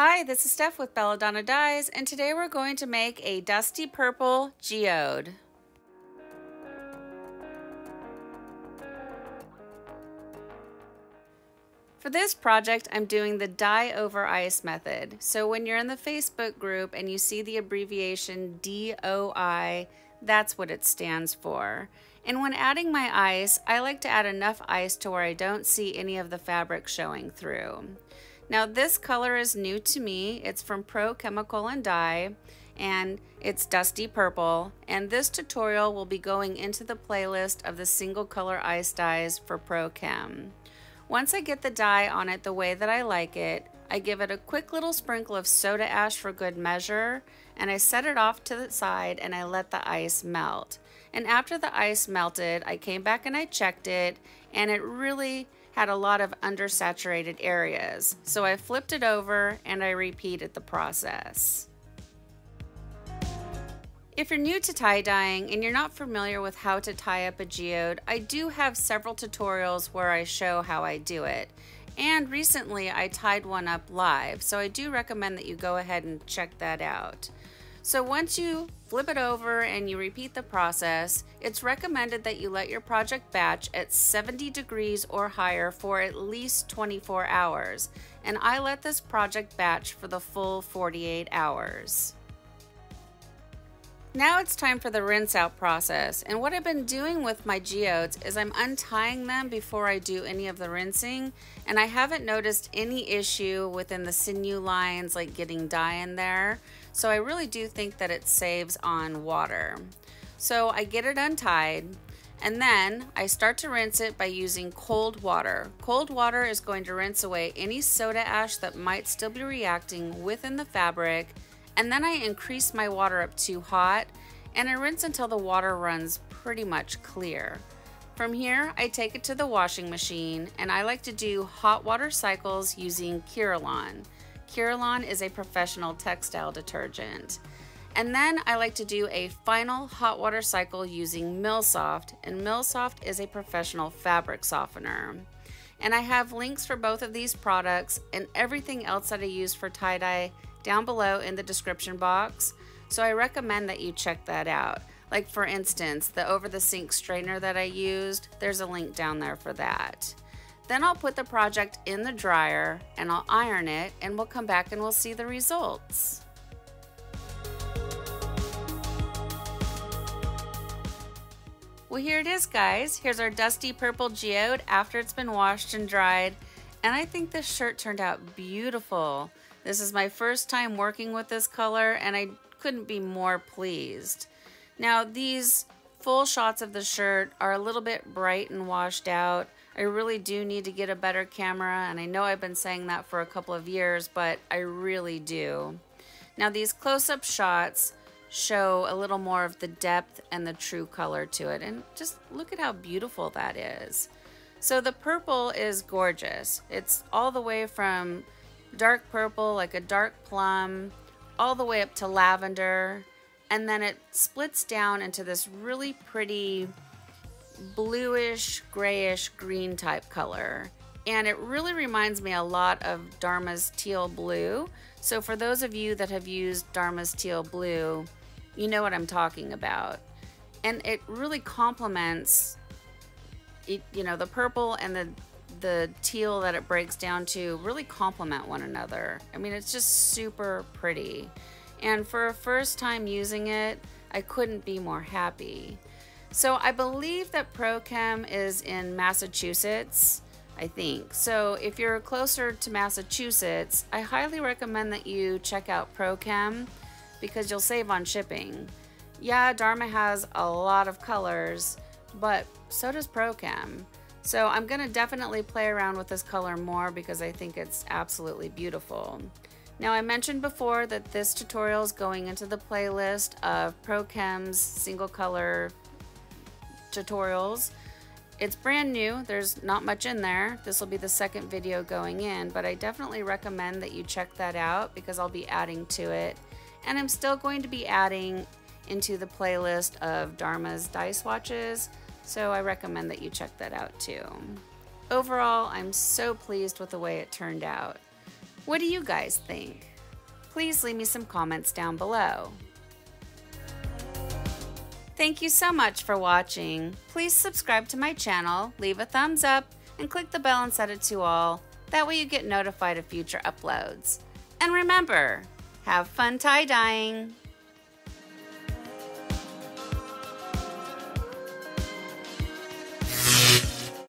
Hi, this is Steph with Belladonna Dyes, and today we're going to make a dusty purple geode. For this project, I'm doing the dye over ice method. So when you're in the Facebook group and you see the abbreviation DOI, that's what it stands for. And when adding my ice, I like to add enough ice to where I don't see any of the fabric showing through. Now this color is new to me. It's from Pro Chemical and Dye, and it's dusty purple. And this tutorial will be going into the playlist of the single color ice dyes for Pro Chem. Once I get the dye on it the way that I like it, I give it a quick little sprinkle of soda ash for good measure, and I set it off to the side and I let the ice melt. And after the ice melted, I came back and I checked it, and it really had a lot of undersaturated areas. So I flipped it over and I repeated the process. If you're new to tie dyeing and you're not familiar with how to tie up a geode, I do have several tutorials where I show how I do it. And recently I tied one up live, so I do recommend that you go ahead and check that out. So once you flip it over and you repeat the process, it's recommended that you let your project batch at 70 degrees or higher for at least 24 hours. And I let this project batch for the full 48 hours. Now it's time for the rinse out process. And what I've been doing with my geodes is I'm untying them before I do any of the rinsing. And I haven't noticed any issue within the sinew lines, like getting dye in there. So I really do think that it saves on water. So I get it untied, and then I start to rinse it by using cold water. Cold water is going to rinse away any soda ash that might still be reacting within the fabric, and then I increase my water up to hot, and I rinse until the water runs pretty much clear. From here, I take it to the washing machine, and I like to do hot water cycles using Kieralon. Kieralon is a professional textile detergent. And then I like to do a final hot water cycle using Milsoft, and Milsoft is a professional fabric softener. And I have links for both of these products and everything else that I use for tie-dye down below in the description box, so I recommend that you check that out. Like for instance, the over the sink strainer that I used, there's a link down there for that. Then I'll put the project in the dryer and I'll iron it, and we'll come back and we'll see the results. Well, here it is, guys. Here's our dusty purple geode after it's been washed and dried. And I think this shirt turned out beautiful. This is my first time working with this color, and I couldn't be more pleased. Now these full shots of the shirt are a little bit bright and washed out. I really do need to get a better camera, and I know I've been saying that for a couple of years, but I really do. Now these close-up shots show a little more of the depth and the true color to it, and just look at how beautiful that is. So the purple is gorgeous. It's all the way from dark purple, like a dark plum, all the way up to lavender, and then it splits down into this really pretty bluish, grayish, green type color. And it really reminds me a lot of Dharma's teal blue. So for those of you that have used Dharma's teal blue, you know what I'm talking about. And it really complements, you know, the purple and the teal that it breaks down to really complement one another. I mean, it's just super pretty. And for a first time using it, I couldn't be more happy. So I believe that Pro Chem is in Massachusetts, I think. So if you're closer to Massachusetts, I highly recommend that you check out Pro Chem, because you'll save on shipping. Yeah, Dharma has a lot of colors, but so does Pro Chem. So I'm gonna definitely play around with this color more, because I think it's absolutely beautiful. Now I mentioned before that this tutorial is going into the playlist of Pro Chem's single color tutorials. It's brand new, there's not much in there. This will be the second video going in, but I definitely recommend that you check that out, because I'll be adding to it. And I'm still going to be adding into the playlist of Dharma's dye swatches, so I recommend that you check that out too. Overall, I'm so pleased with the way it turned out. What do you guys think? Please leave me some comments down below. Thank you so much for watching. Please subscribe to my channel, leave a thumbs up, and click the bell and set it to all. That way you get notified of future uploads. And remember, have fun tie-dyeing!